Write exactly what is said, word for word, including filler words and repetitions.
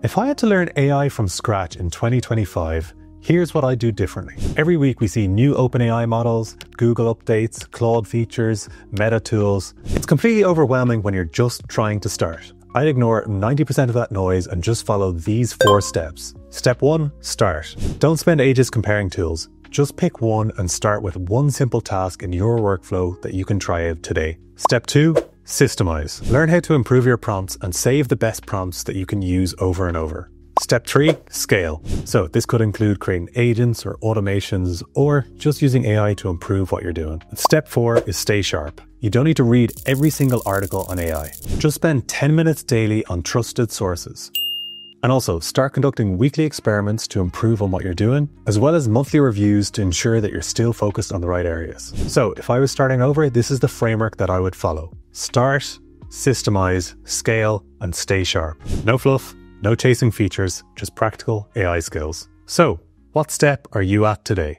If I had to learn A I from scratch in twenty twenty-five, here's what I do differently. Every week we see new OpenAI models, Google updates, Claude features, Meta tools. It's completely overwhelming when you're just trying to start. I'd ignore ninety percent of that noise and just follow these four steps. Step one, start. Don't spend ages comparing tools. Just pick one and start with one simple task in your workflow that you can try out today. Step two, systemize. Learn how to improve your prompts and save the best prompts that you can use over and over. Step three, scale. So this could include creating agents or automations or just using A I to improve what you're doing. Step four is stay sharp. You don't need to read every single article on A I. Just spend ten minutes daily on trusted sources. And also start conducting weekly experiments to improve on what you're doing, as well as monthly reviews to ensure that you're still focused on the right areas. So if I was starting over, this is the framework that I would follow. Start, systemize, scale, and stay sharp. No fluff, no chasing features, just practical A I skills. So what step are you at today?